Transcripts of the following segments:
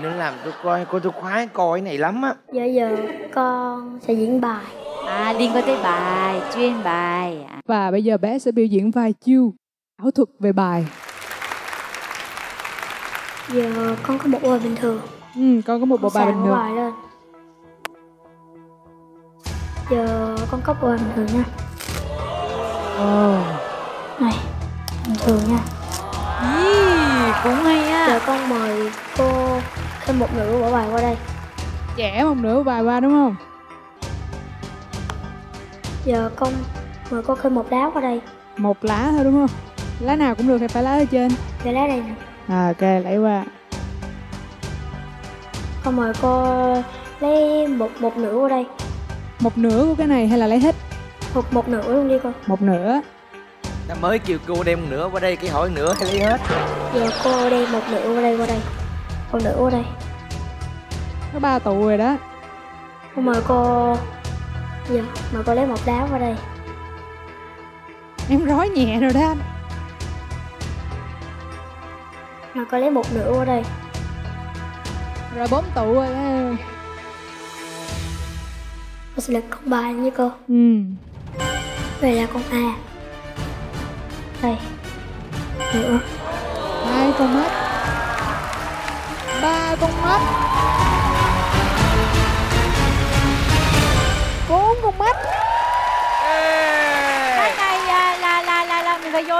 Nó làm tôi coi, cô tôi khoái coi này lắm á. Dạ giờ con sẽ diễn bài. À, liên quan tới bài, chuyên bài. Và bây giờ bé sẽ biểu diễn vai chiêu ảo thuật về bài. Giờ con có một bài bình thường. Ừ, con có một bộ bài bình thường. Bài lên. Giờ con có bài bình thường nha. Ồ. Này, bình thường nha. Cũng hay á. Giờ con mời cô thêm một nửa bộ bài qua đây. Chẻ một nửa bài qua đúng không? Giờ con mời cô thêm một lá qua đây. Một lá thôi đúng không? Lá nào cũng được hay phải lá ở trên? Để lá đây nè. À, ok, lấy qua. Con mời cô lấy một nửa qua đây. Một nửa của cái này hay là lấy hết? Một nửa luôn đi cô. Một nửa. Ta mới kêu cô đem một nửa qua đây, cái hỏi nửa hay lấy hết. Giờ cô đem một nửa qua đây, một nửa qua đây. Có 3 tụ rồi đó. Con mời cô. Giờ mời cô lấy một đá qua đây. Em rối nhẹ rồi đó. Mời cô lấy một nửa qua đây. Rồi 4 tụ rồi đó. Cô sẽ là con bài nha cô. Ừ. Vậy là con A. Đây. Nữa. 2 con mắt. 3 con mắt. 4 con mắt. Cái này là mình phải vô.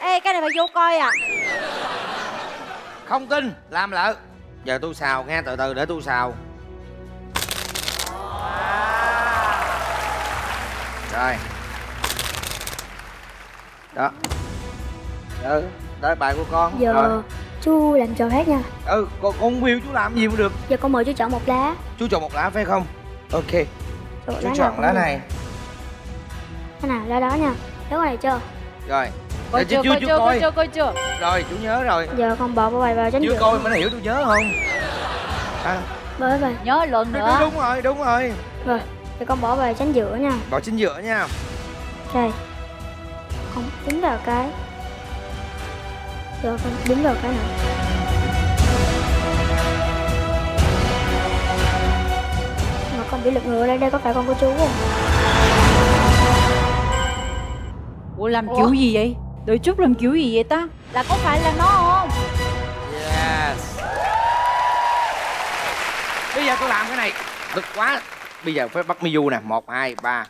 Ê, cái này phải vô coi à. Không tin, làm lỡ. Giờ tôi xào nghe, từ từ để tôi xào. Rồi. Đó. Ừ, đó bài của con. Giờ rồi. Chú làm trò hết nha. Ừ, con không biết chú làm gì cũng được. Giờ con mời chú chọn một lá. Chú chọn một lá phải không? Ok. Chú chọn lá này. Cái nào lá đó nha. Đúng này chưa? Rồi. Coi chưa, coi chưa. Rồi, chú nhớ rồi. Giờ con bỏ bộ bài vào tránh. Chú coi mà nó hiểu tôi nhớ không? À. Bởi vậy. Nhớ lần nữa. Đúng rồi, đúng rồi. Rồi, thì con bỏ bài tránh giữa nha. Bỏ tránh giữa nha. Rồi. Con tính vào cái. Rồi con đứng vào cái nào. Mà con bị lật ngựa đây, đây có phải con của chú không? Ủa làm kiểu gì vậy? Đợi chút làm kiểu gì vậy ta? Là có phải là nó không? Yes. Bây giờ tôi làm cái này cực quá. Bây giờ phải bắt Miu nè, 1, 2, 3.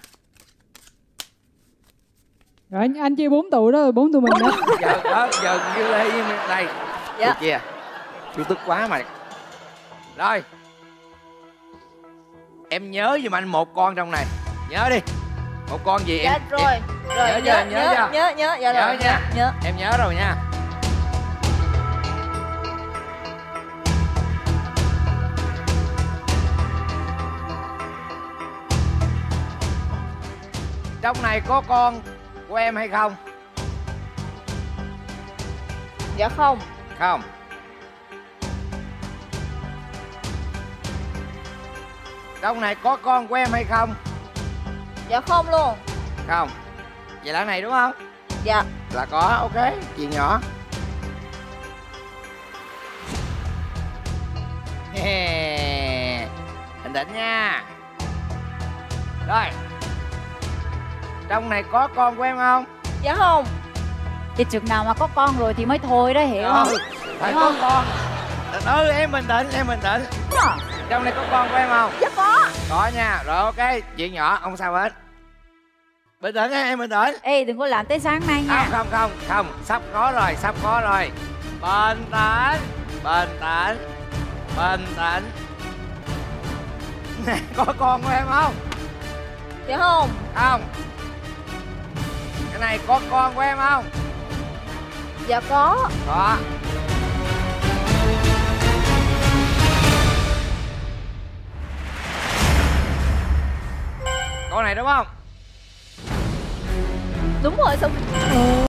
Rồi anh chia 4 tụ đó, 4 tụi mình đó. Giờ đó, giờ kêu Lê với đây. Dạ. Chia. Chú tức quá mày. Rồi. Em nhớ giùm anh một con trong này. Nhớ đi. Một con gì em? Dạ, rồi. Em... Rồi nhớ. Dạ rồi. Nhớ nha. Nhớ. Em nhớ rồi nha. Trong này có con của em hay không? Dạ không. Không. Trong này có con của em hay không? Dạ không luôn. Không. Vậy là này đúng không? Dạ. Là có, ok. Chuyện nhỏ. Bình tĩnh nha. Rồi. Trong này có con của em không? Dạ không. Thì chừng nào mà có con rồi thì mới thôi đó, hiểu không? Phải có con. Ừ, em bình tĩnh, em bình tĩnh. Trong này có con của em không? Dạ có. Có nha, rồi ok, chuyện nhỏ, không sao hết. Bình tĩnh nha, em bình tĩnh. Ê, đừng có làm tới sáng nay nha. Không, sắp có rồi, Bình tĩnh, bình tĩnh. Có con của em không? Dạ không. Không. Cái này có con của em không? Dạ có. Có. Con này đúng không? Đúng rồi. Xong.